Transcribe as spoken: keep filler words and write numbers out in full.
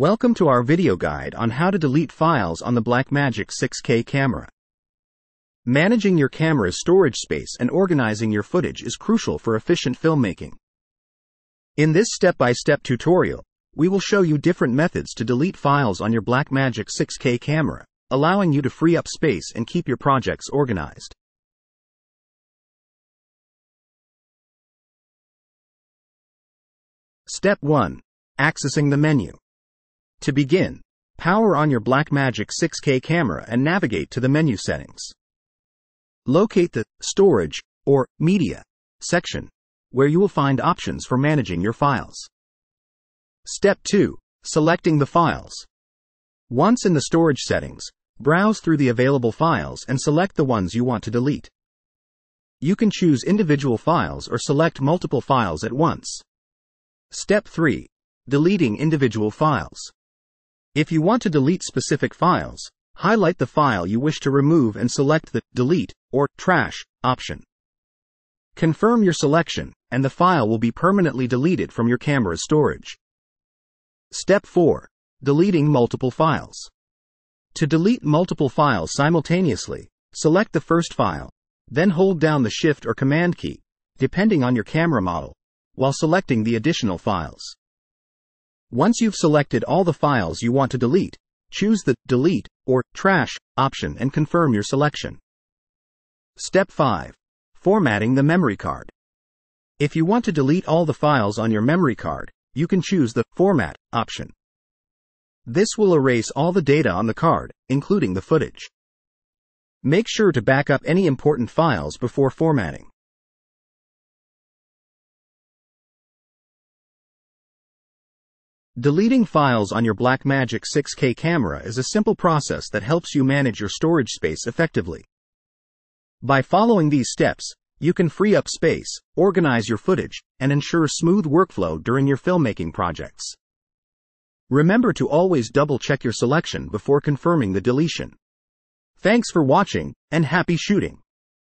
Welcome to our video guide on how to delete files on the Blackmagic six K camera. Managing your camera's storage space and organizing your footage is crucial for efficient filmmaking. In this step-by-step tutorial, we will show you different methods to delete files on your Blackmagic six K camera, allowing you to free up space and keep your projects organized. Step one. Accessing the menu. To begin, power on your Blackmagic six K camera and navigate to the menu settings. Locate the Storage or Media section, where you will find options for managing your files. Step two. Selecting the files. Once in the storage settings, browse through the available files and select the ones you want to delete. You can choose individual files or select multiple files at once. Step three. Deleting individual files. If you want to delete specific files, highlight the file you wish to remove and select the Delete or Trash option. Confirm your selection, and the file will be permanently deleted from your camera's storage. Step four. Deleting multiple files. To delete multiple files simultaneously, select the first file, then hold down the Shift or Command key, depending on your camera model, while selecting the additional files. Once you've selected all the files you want to delete, choose the Delete or Trash option and confirm your selection. Step five. Formatting the memory card. If you want to delete all the files on your memory card, you can choose the Format option. This will erase all the data on the card, including the footage. Make sure to back up any important files before formatting. Deleting files on your Blackmagic six K camera is a simple process that helps you manage your storage space effectively. By following these steps, you can free up space, organize your footage, and ensure smooth workflow during your filmmaking projects. Remember to always double-check your selection before confirming the deletion. Thanks for watching, and happy shooting!